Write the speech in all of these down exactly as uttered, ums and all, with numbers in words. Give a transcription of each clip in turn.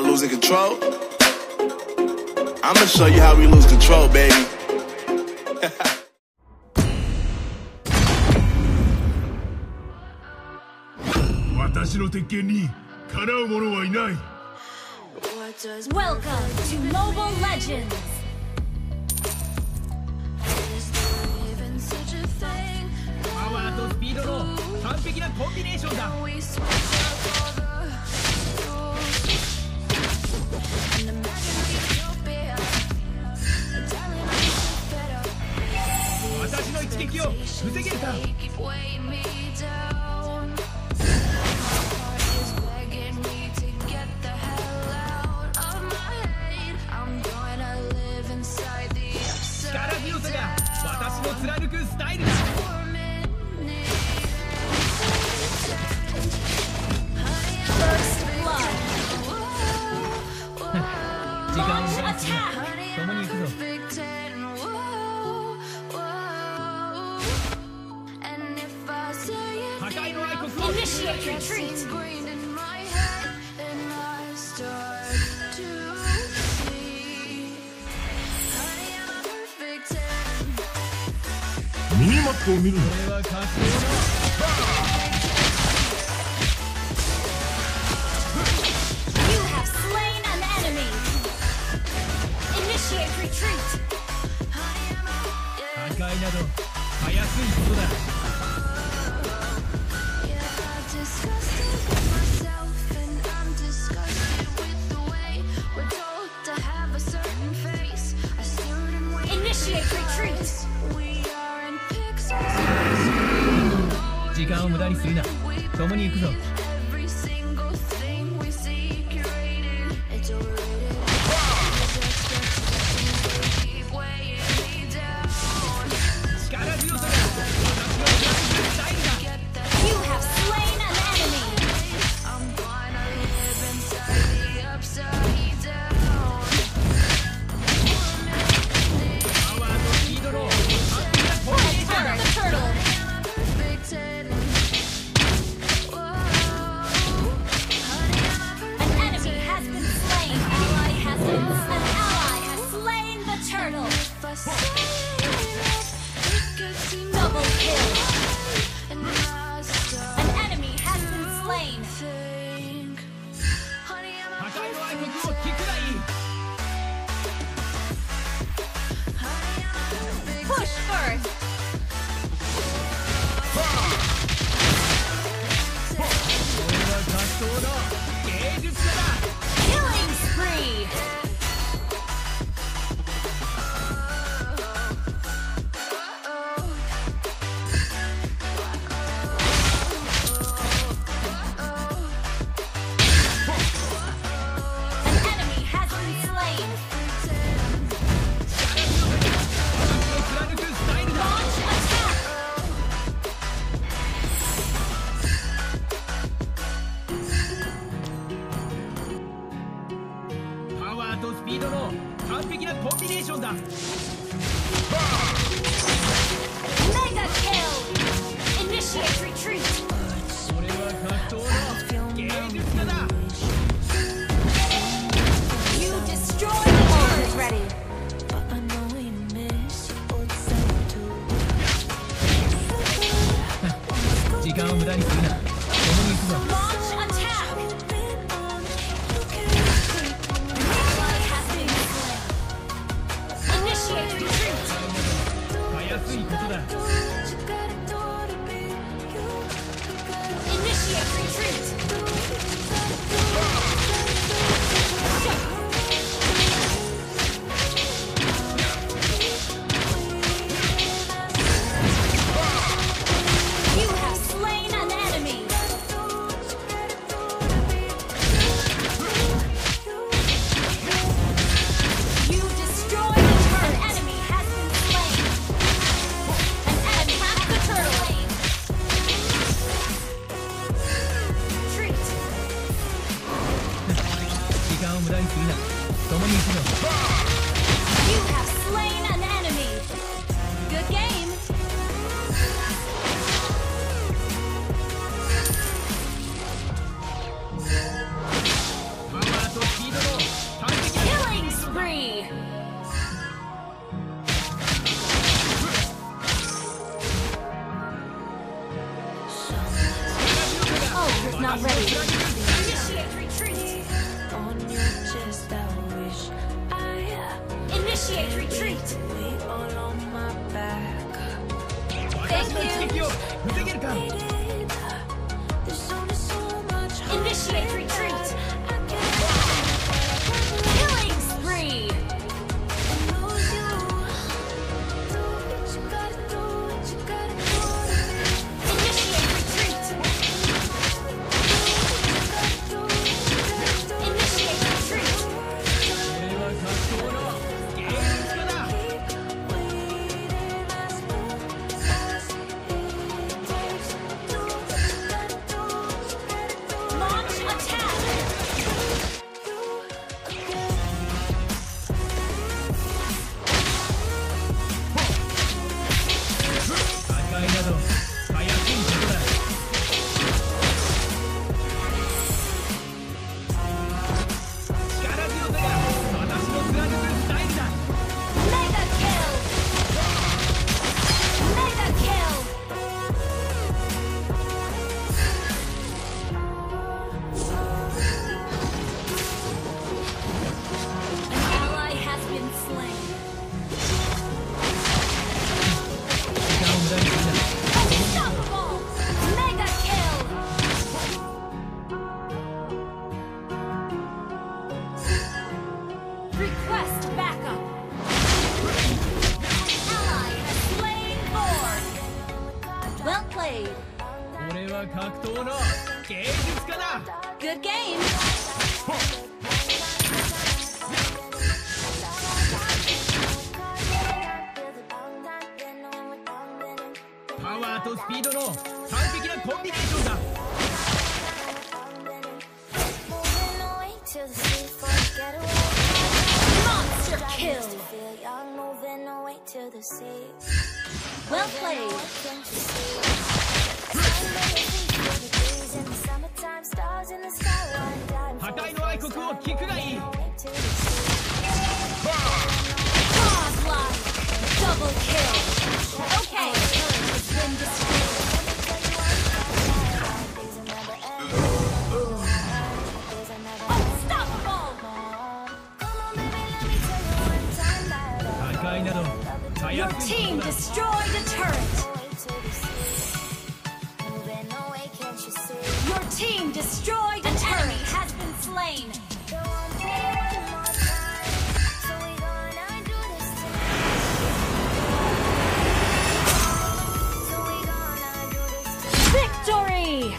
about losing control? I'm gonna show you how we lose control, baby. Welcome to Mobile Legends. Powerとスピードの完璧なコンビネーションだ。私の一撃を防げるか。力強さが私の貫くスタイルだ。時間を無駄にするな。共に行くぞ。Initiate retreat. Minimapを見るな。You have slain an enemy. Initiate retreat. 破壊などたやすいことだ。時間を無駄にするな。共に行くぞ。力強さが私の大事だ。You have slain an enemy. パワーとスピードの完璧なコンビネーションだ。You have slain an enemy. Initiate retreat. They all on my back. Thank you. Initiate retreat. Killing spree. Good game. Power to speed no perfect combination da. Monster kill. Well played. 破壊の愛国を聞くがいい。バーン Team destroyed. An enemy has been slain. Victory.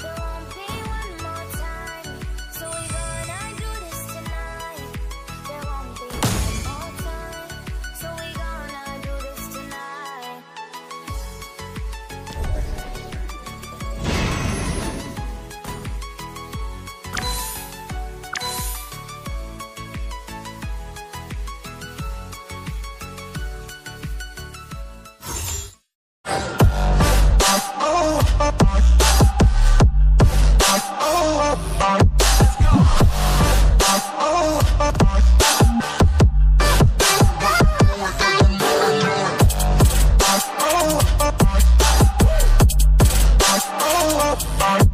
Bye.